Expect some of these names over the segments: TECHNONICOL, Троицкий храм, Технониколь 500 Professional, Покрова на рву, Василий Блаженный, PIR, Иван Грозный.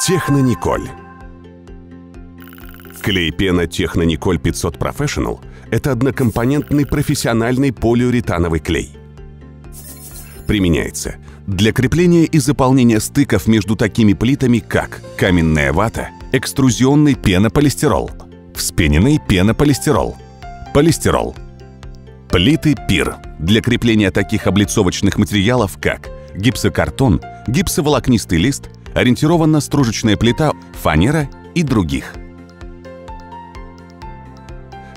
Технониколь. Клей-пена Технониколь 500 Professional – это однокомпонентный профессиональный полиуретановый клей. Применяется для крепления и заполнения стыков между такими плитами, как каменная вата, экструзионный пенополистирол, вспененный пенополистирол, полистирол. Плиты PIR для крепления таких облицовочных материалов, как гипсокартон, гипсоволокнистый лист, ориентировочно-стружечная плита, фанера и других.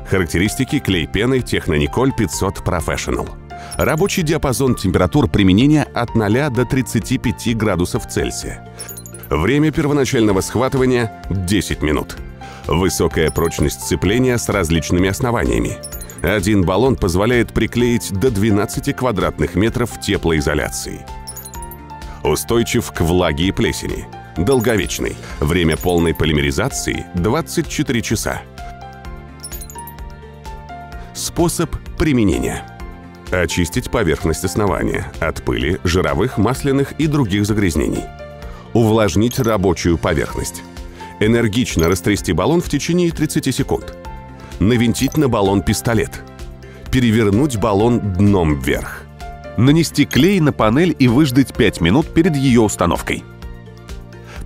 Характеристики клей-пены Технониколь 500 Professional. Рабочий диапазон температур применения от 0 до 35 градусов Цельсия. Время первоначального схватывания – 10 минут. Высокая прочность сцепления с различными основаниями. Один баллон позволяет приклеить до 12 квадратных метров теплоизоляции. Устойчив к влаге и плесени. Долговечный. Время полной полимеризации – 24 часа. Способ применения. Очистить поверхность основания от пыли, жировых, масляных и других загрязнений. Увлажнить рабочую поверхность. Энергично растрясти баллон в течение 30 секунд. Навинтить на баллон пистолет. Перевернуть баллон дном вверх. Нанести клей на панель и выждать 5 минут перед ее установкой.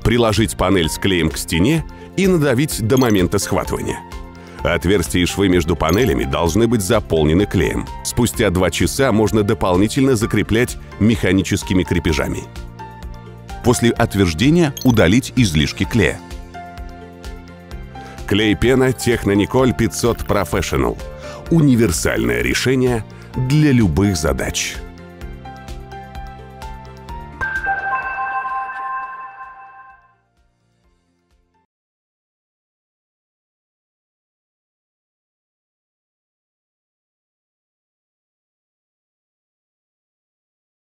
Приложить панель с клеем к стене и надавить до момента схватывания. Отверстия и швы между панелями должны быть заполнены клеем. Спустя 2 часа можно дополнительно закреплять механическими крепежами. После отверждения удалить излишки клея. Клей-пена Технониколь 500 Professional. Универсальное решение для любых задач.